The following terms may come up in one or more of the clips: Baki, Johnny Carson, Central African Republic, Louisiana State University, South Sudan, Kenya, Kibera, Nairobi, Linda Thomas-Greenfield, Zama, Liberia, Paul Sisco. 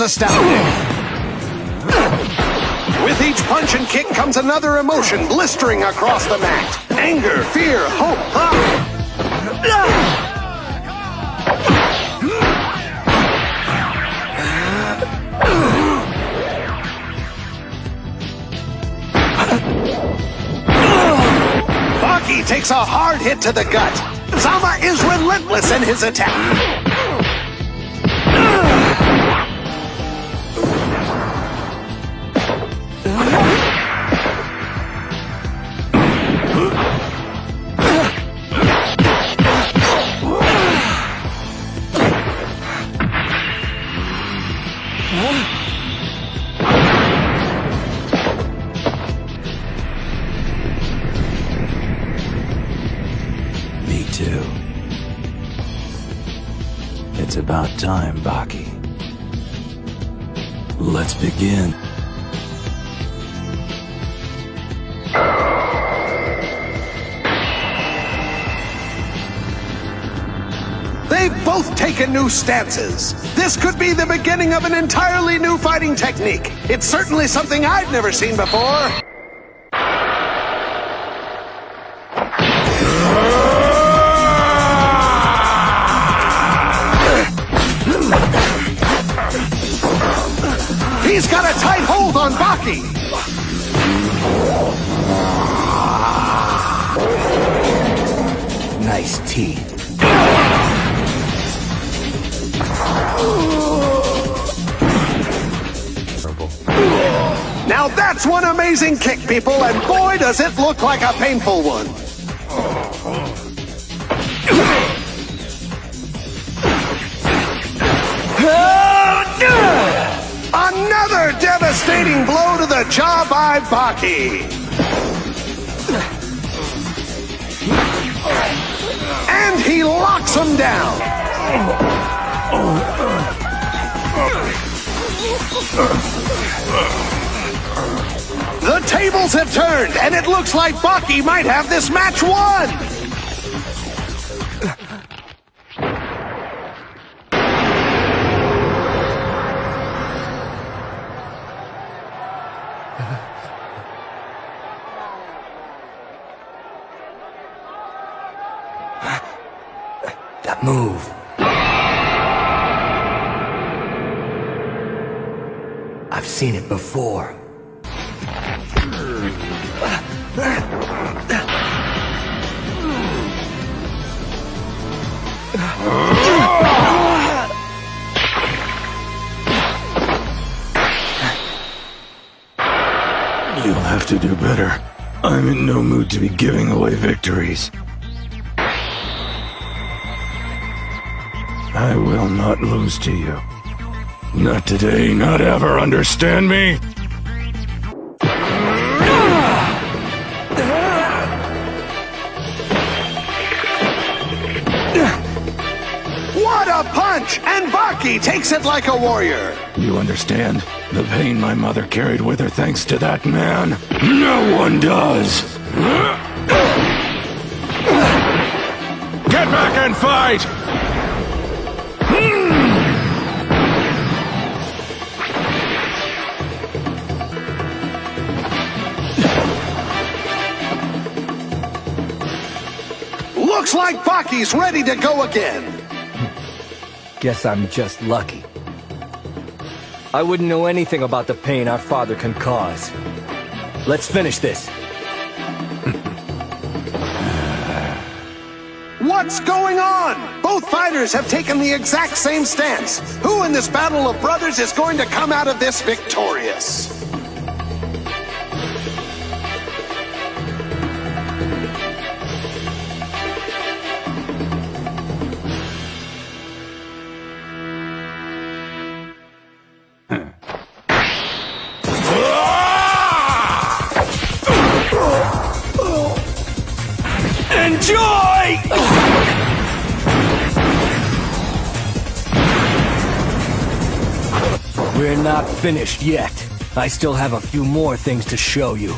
was astounding. With each punch and kick comes another emotion blistering across the mat. Anger, fear, hope, pride. Baki takes a hard hit to the gut. Zama is relentless in his attack. It's about time, Baki. Let's begin. They've both taken new stances. This could be the beginning of an entirely new fighting technique. It's certainly something I've never seen before. He's got a tight hold on Baki. Nice teeth. Now that's one amazing kick, people, and boy, does it look like a painful one. Another devastating blow to the jaw by Baki. And he locks him down. The tables have turned, and it looks like Baki might have this match won. That move. I've seen it before. You'll have to do better. I'm in no mood to be giving away victories. I will not lose to you. Not today, not ever, understand me? What a punch! And Baki takes it like a warrior. You understand? The pain my mother carried with her thanks to that man? No one does! Get back and fight! Looks like Baki's ready to go again. Guess I'm just lucky. I wouldn't know anything about the pain our father can cause. Let's finish this. What's going on? Both fighters have taken the exact same stance. Who in this battle of brothers is going to come out of this victorious? We're not finished yet. I still have a few more things to show you.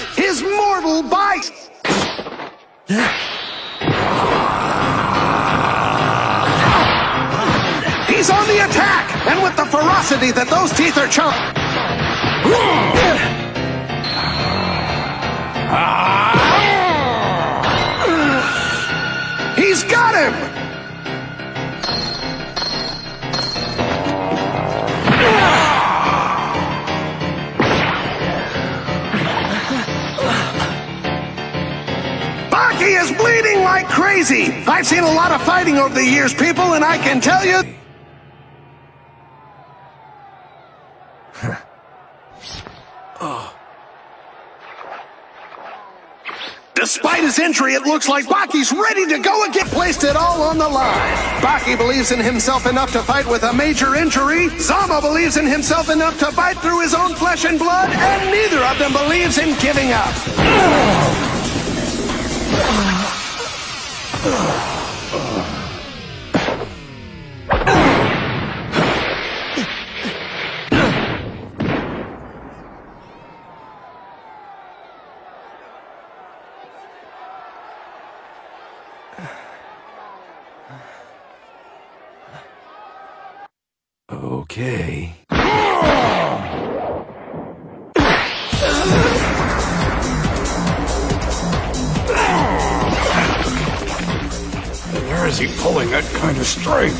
is his mortal bite! He's on the attack! And with the ferocity that those teeth are He's got him! He is bleeding like crazy! I've seen a lot of fighting over the years, people, and I can tell you... Despite his injury, it looks like Baki's ready to go again. Placed it all on the line. Baki believes in himself enough to fight with a major injury. Zama believes in himself enough to bite through his own flesh and blood, and neither of them believes in giving up. Okay. Where is he pulling that kind of strength?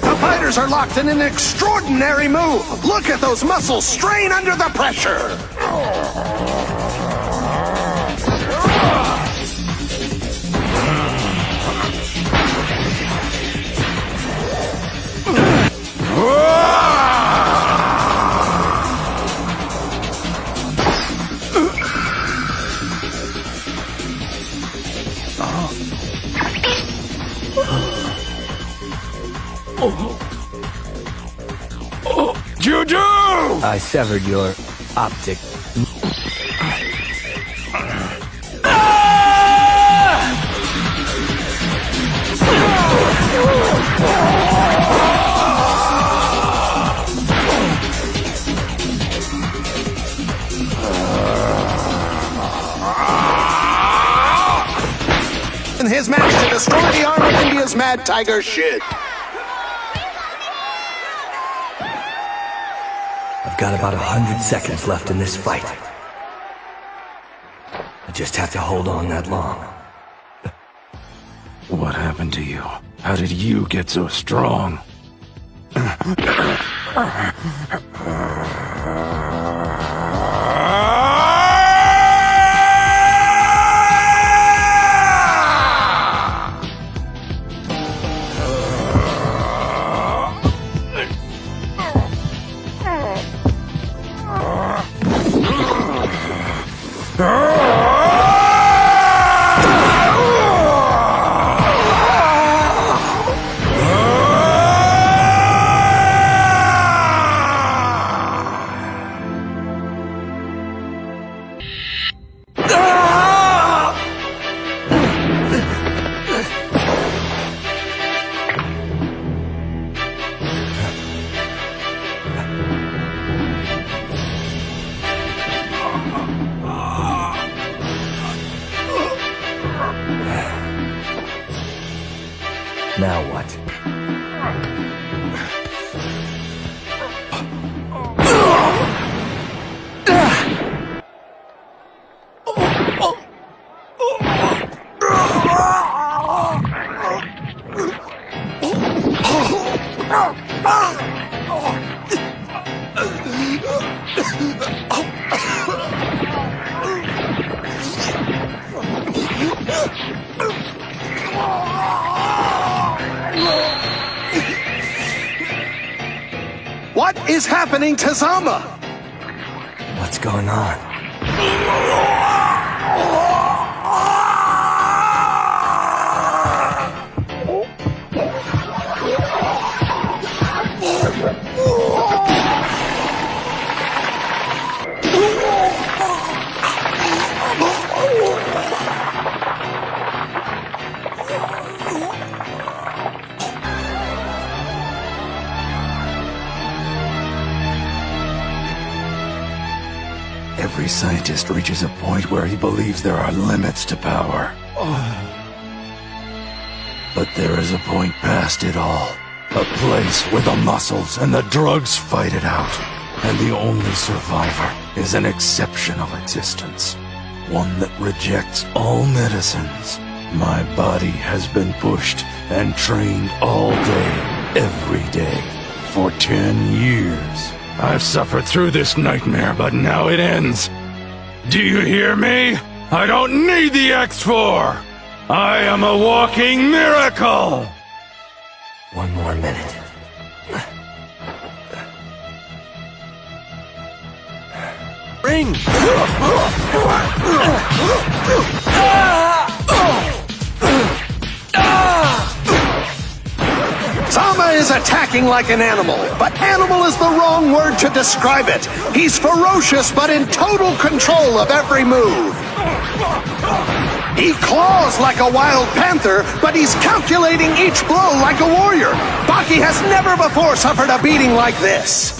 The fighters are locked in an extraordinary move. Look at those muscles strain under the pressure. Juju! I severed your optic. And his match to destroy the arm of India's mad tiger shit. I've got about 100 seconds left in this fight. I just have to hold on that long. What happened to you? How did you get so strong? Now what? What is happening to Zama? What's going on? Every scientist reaches a point where he believes there are limits to power. But there is a point past it all. A place where the muscles and the drugs fight it out. And the only survivor is an exceptional existence. One that rejects all medicines. My body has been pushed and trained all day, every day, for 10 years. I've suffered through this nightmare, but now it ends. Do you hear me? I don't need the X4! I am a walking miracle! One more minute. Ring! Zama is attacking like an animal, but animal is the wrong word to describe it. He's ferocious, but in total control of every move. He claws like a wild panther, but he's calculating each blow like a warrior. Baki has never before suffered a beating like this.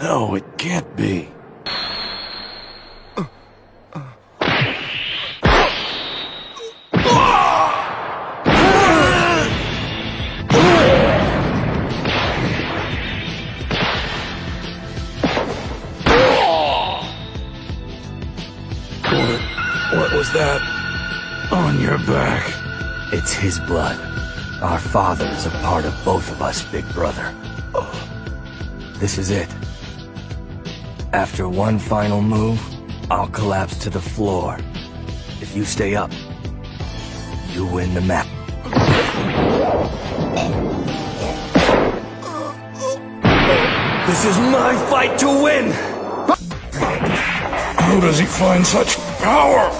No, it can't be. What was that? On your back. It's his blood. Our father is a part of both of us, big brother. This is it. After one final move, I'll collapse to the floor. If you stay up, you win the match. This is my fight to win! How does he find such power?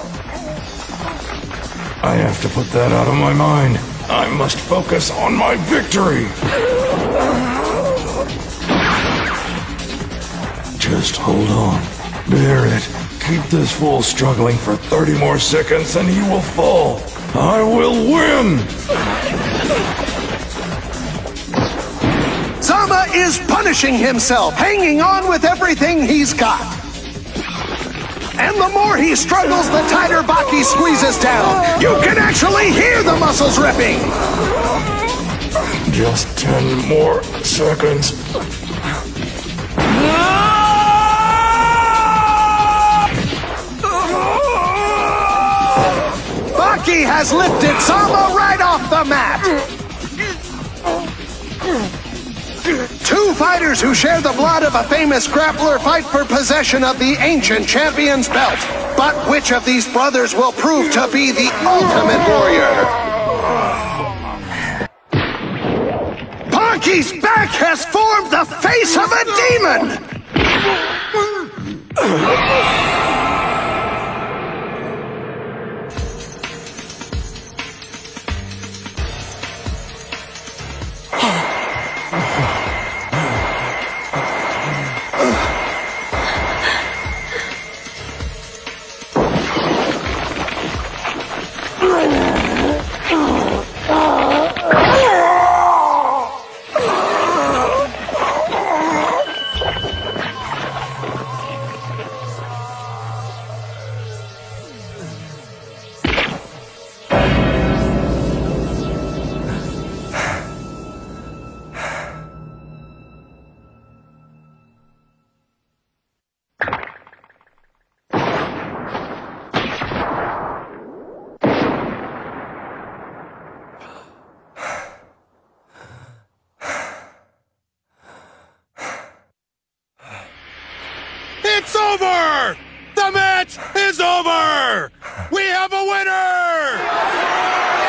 I have to put that out of my mind. I must focus on my victory! Just hold on. Bear it. Keep this fool struggling for 30 more seconds and he will fall. I will win! Zama is punishing himself, hanging on with everything he's got. And the more he struggles, the tighter Baki squeezes down. You can actually hear the muscles ripping! Just 10 more seconds. Baki has lifted Zama right off the mat! Two fighters who share the blood of a famous grappler fight for possession of the ancient champion's belt. But which of these brothers will prove to be the ultimate warrior? Baki's back has formed the face of a demon! It's over! The match is over! We have a winner!